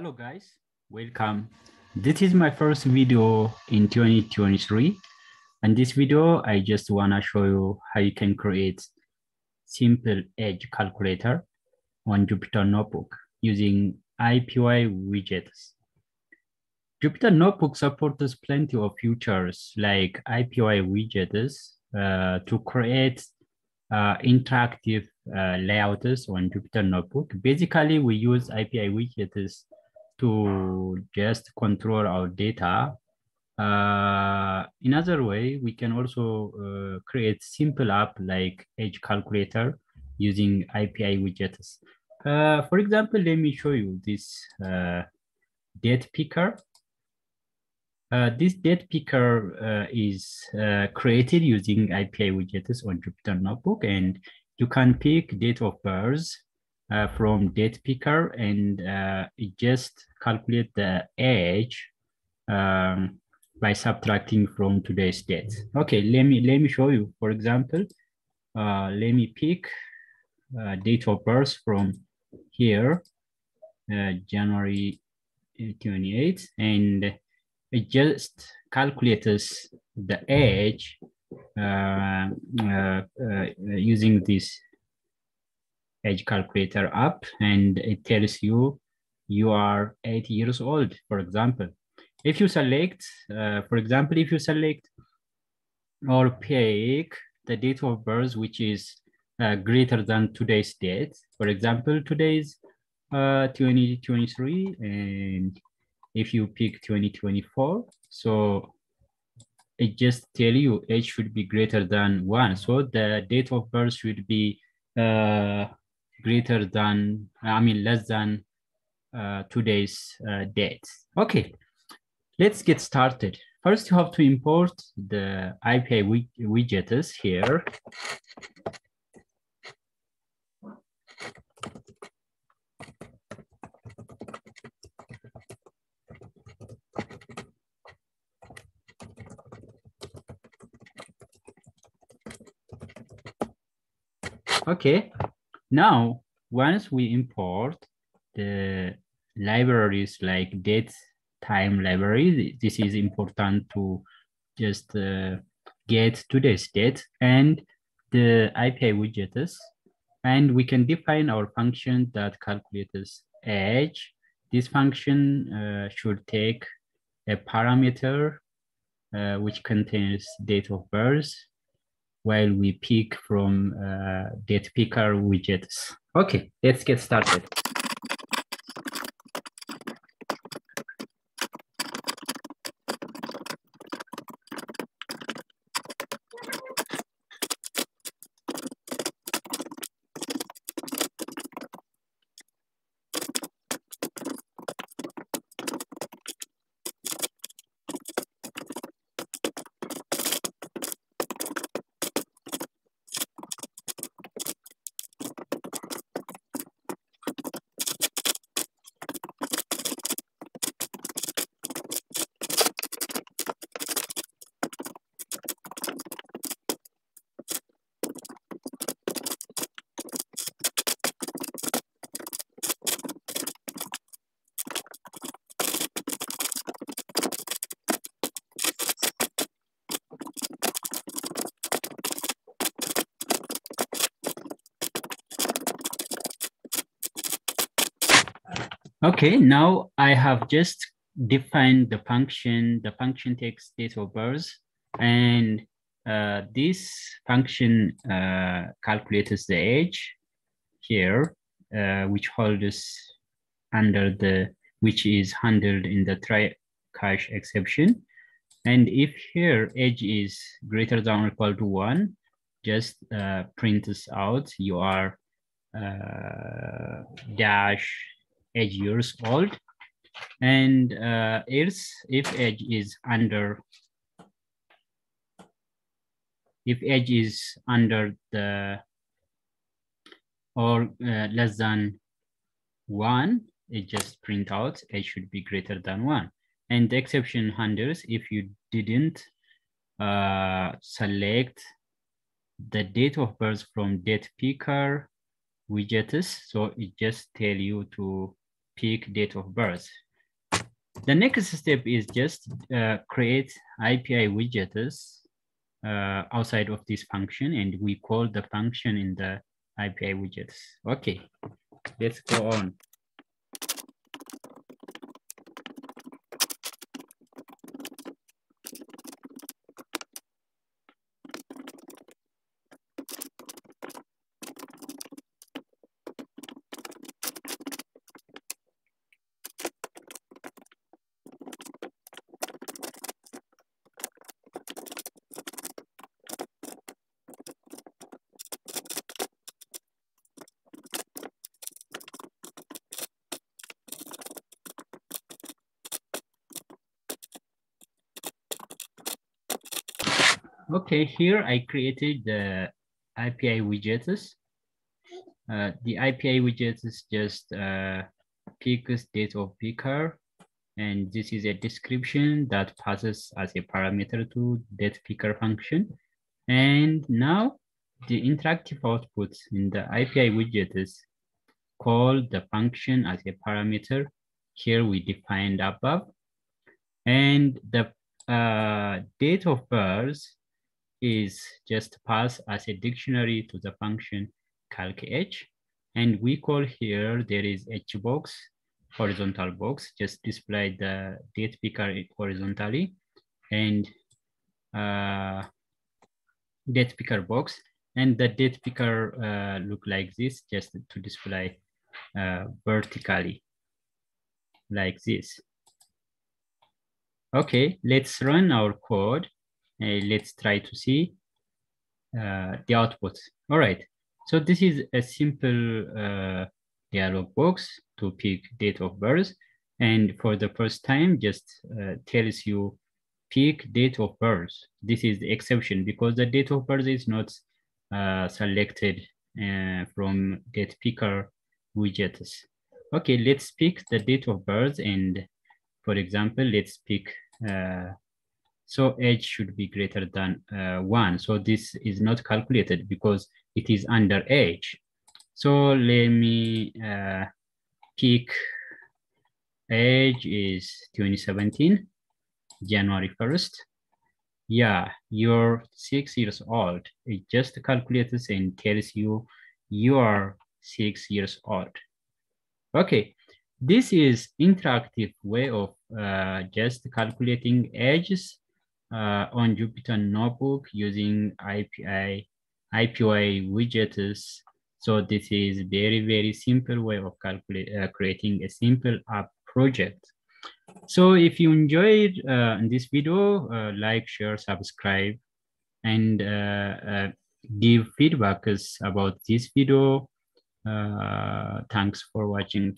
Hello guys, welcome. This is my first video in 2023. In this video, I just wanna show you how you can create simple edge calculator on Jupyter Notebook using ipywidgets. Jupyter Notebook supports plenty of features like ipywidgets to create interactive layouts on Jupyter Notebook. Basically, we use ipywidgets to just control our data. Another way, we can also create simple app like edge calculator using ipywidgets. For example, let me show you this date picker. This date picker is created using ipywidgets on Jupyter Notebook, and you can pick date of birth from date picker, and it just calculate the age by subtracting from today's date. Okay, let me show you. For example, let me pick date of birth from here, January 28th, and it just calculates the age using this edge calculator app, and it tells you you are 8 years old, for example. If you select, or pick the date of birth which is greater than today's date, for example, today's 2023, and if you pick 2024, so it just tell you age should be greater than 1. So the date of birth should be less than today's date. Okay, let's get started. First, you have to import the ipywidgets here. Okay, now once we import the libraries like date time library, this is important to just get today's date and the ipywidgets, and we can define our function that calculates age. This function should take a parameter which contains date of birth, while we pick from date picker widgets. Okay, let's get started. Okay, now I have just defined the function. The function takes date of birth, and this function calculates the age here, which is handled in the try catch exception. And if here age is greater than or equal to 1, just print this out. You are -8 years old, and else if age is under the or less than 1, it just print out age should be greater than 1. And the exception handles if you didn't select the date of birth from date picker widgets, so it just tell you to pick date of birth. The next step is just create IPI widgets outside of this function, and we call the function in the IPI widgets. Okay, let's go on. Okay, here I created the IPI widgets. The IPI widgets just picks date of picker, and this is a description that passes as a parameter to date picker function. And now the interactive outputs in the IPI widgets call the function as a parameter. Here we defined above, and the date of birth is just passed as a dictionary to the function calc_h, and we call here there is hbox, horizontal box, just display the date picker horizontally, and date picker box, and the date picker look like this, just to display vertically like this. Okay, let's run our code. Let's try to see the output. All right, so this is a simple dialog box to pick date of birth. And for the first time, just tells you pick date of birth. This is the exception because the date of birth is not selected from date picker widgets. Okay, let's pick the date of birth. And for example, let's pick so age should be greater than 1. So this is not calculated because it is under age. So let me pick age is 2017, January 1st. Yeah, you're 6 years old. It just calculates and tells you you are 6 years old. Okay, this is interactive way of just calculating ages on Jupyter Notebook using IPI widgets. So this is very, very simple way of creating a simple app project. So if you enjoyed this video, like, share, subscribe, and give feedback about this video. Thanks for watching.